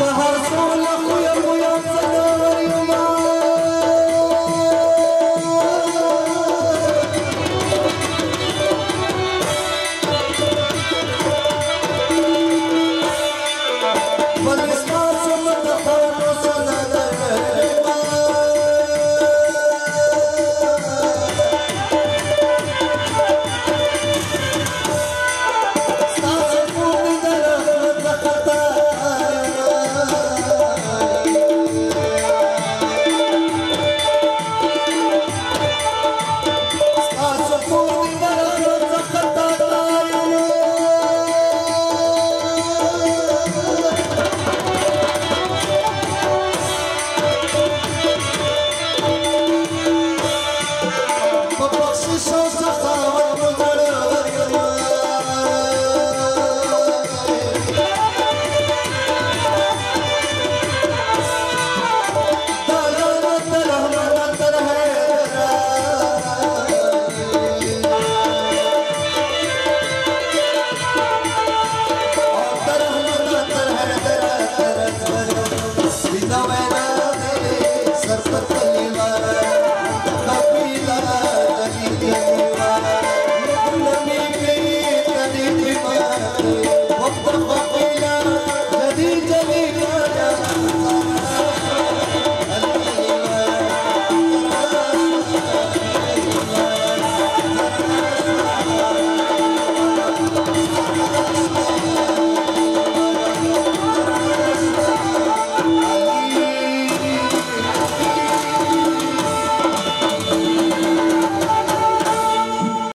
Bahar sola kuya kuya sana.